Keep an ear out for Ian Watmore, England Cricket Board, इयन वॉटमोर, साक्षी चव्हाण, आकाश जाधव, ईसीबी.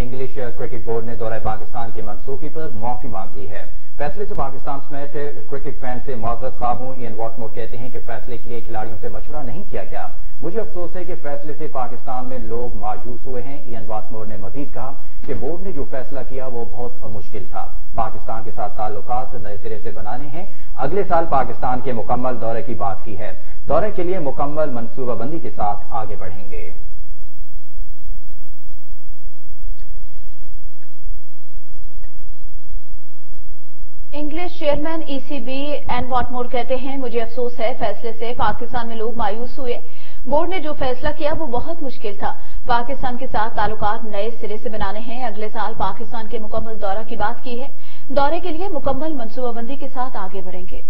English cricket board ने दौरे पाकिस्तान की मनसूखी पर माफी मांग ली है। फैसले से पाकिस्तान समेत क्रिकेट फैन से माजरत ख्वाह हूं। इयन वॉटमोर कहते हैं कि फैसले के लिए खिलाड़ियों से मशवरा नहीं किया गया। मुझे अफसोस है कि फैसले से पाकिस्तान में लोग मायूस हुए हैं। इयन वॉटमोर ने मजीद कहा कि बोर्ड ने जो फैसला किया वो बहुत मुश्किल था। पाकिस्तान के साथ ताल्लुकात नए सिरे से बनाने हैं। अगले साल पाकिस्तान के मुकम्मल दौरे की बात की है। दौरे के लिए मुकम्मल मनसूबाबंदी के साथ आगे बढ़ेंगे। English chairman ईसीबी Ian Whatmore कहते हैं, मुझे अफसोस है फैसले से पाकिस्तान में लोग मायूस हुए। बोर्ड ने जो फैसला किया वो बहुत मुश्किल था। पाकिस्तान के साथ ताल्लुकात नए सिरे से बनाने हैं। अगले साल पाकिस्तान के मुकम्मल दौरा की बात की है। दौरे के लिए मुकम्मल मनसूबाबंदी के साथ आगे बढ़ेंगे।